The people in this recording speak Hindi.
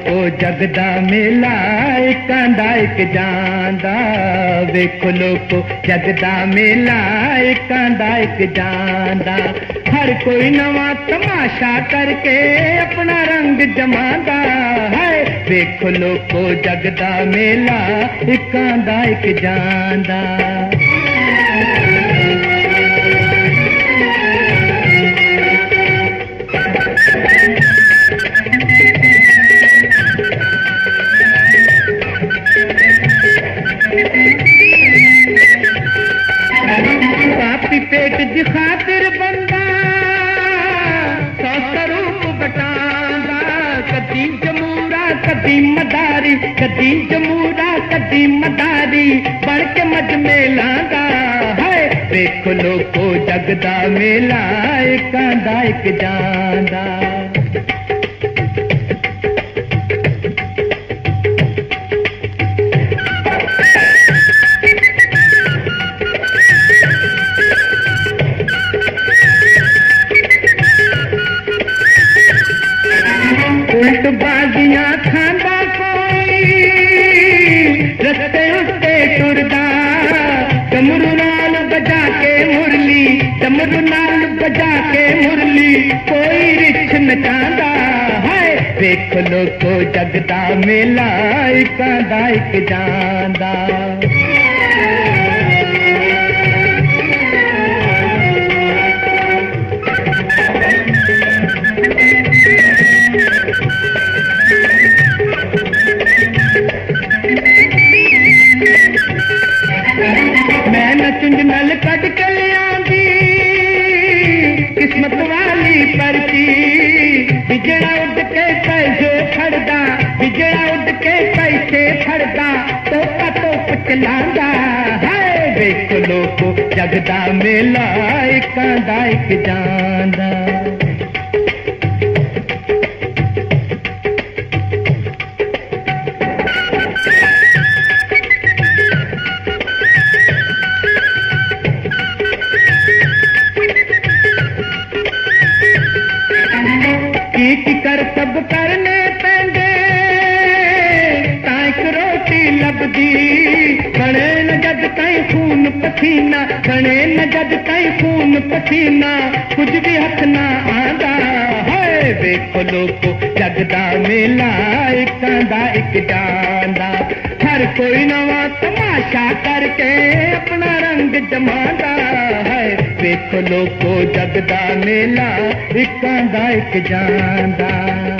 वेखो जगदा मेला एक आंदा एक जांदा। वेखो लोको जगदा मेला एक आंदा एक जांदा। हर कोई नवा तमाशा करके अपना रंग जमांदा है। वेखो लोको जगदा मेला एक आंदा एक जांदा। पेट दी खातिर बंदा सौ रूप बटांदा। कदी जमूरा कदी मदारी, कदी जमूरा कदी मदारी बढ़ के मजमे लांदा है। वेखो लोको जगदा मेला एक आंदा एक जांदा। उल्ट बाजियां खांदा कोई रस्ते उसते टुरदा। डमरू नाल बजा के मुरली, डमरू नाल बजा के मुरली कोई रिछ नचांदा है। वेखो लोको जगदा मेला एक आंदा एक जांदा। नल कट के लियांदी किस्मत वाली पर्ची, बिजड़ा उड़ के पैसे फड़दा, बिजड़ा उड़ के पैसे फड़दा तोपा तोप चलांदा है। वेखो लोको जगदा मेला एक आंदा एक जांदा। कर सब करने पेंदे ताई रोटी लभदी। बने न जद ताई खून पसीना, बने न जद ताई खून पसीना कुछ भी हथ ना आंदा है। वेखो लोको जगदा मेला एक आंदा एक जांदा। हर कोई नवा तमाशा करके अपना रंग जमांदा है। वेखो लोको जगदा मेला एक आंदा एक जांदा।